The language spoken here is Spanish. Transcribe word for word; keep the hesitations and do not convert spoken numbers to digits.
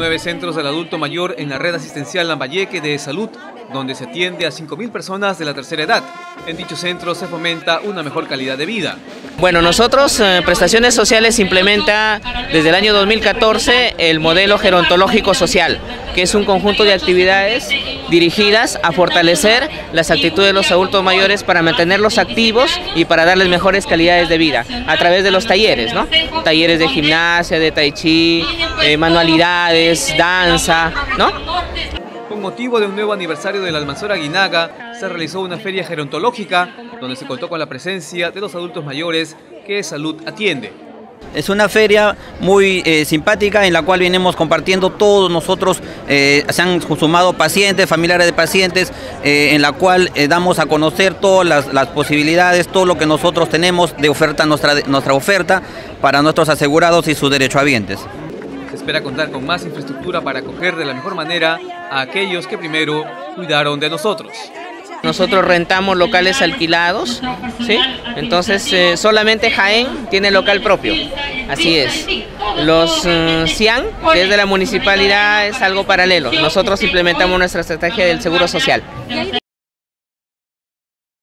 nueve centros del adulto mayor en la red asistencial Lambayeque de Salud, donde se atiende a cinco mil personas de la tercera edad. En dichos centros se fomenta una mejor calidad de vida. Bueno, nosotros, eh, Prestaciones Sociales, implementa desde el año dos mil catorce el modelo gerontológico social, que es un conjunto de actividades dirigidas a fortalecer las actitudes de los adultos mayores para mantenerlos activos y para darles mejores calidades de vida a través de los talleres, ¿no? Talleres de gimnasia, de tai chi, eh, manualidades, danza, ¿no? Con motivo de un nuevo aniversario del Almanzor Aguinaga, se realizó una feria gerontológica donde se contó con la presencia de los adultos mayores que Salud atiende. Es una feria muy eh, simpática en la cual venimos compartiendo todos nosotros, eh, se han sumado pacientes, familiares de pacientes, eh, en la cual eh, damos a conocer todas las, las posibilidades, todo lo que nosotros tenemos de oferta, nuestra, nuestra oferta para nuestros asegurados y sus derechohabientes. Se espera contar con más infraestructura para acoger de la mejor manera a aquellos que primero cuidaron de nosotros. Nosotros rentamos locales alquilados, ¿sí? Entonces eh, solamente Jaén tiene local propio, así es. Los eh, C I A M, que es de la municipalidad, es algo paralelo. Nosotros implementamos nuestra estrategia del seguro social.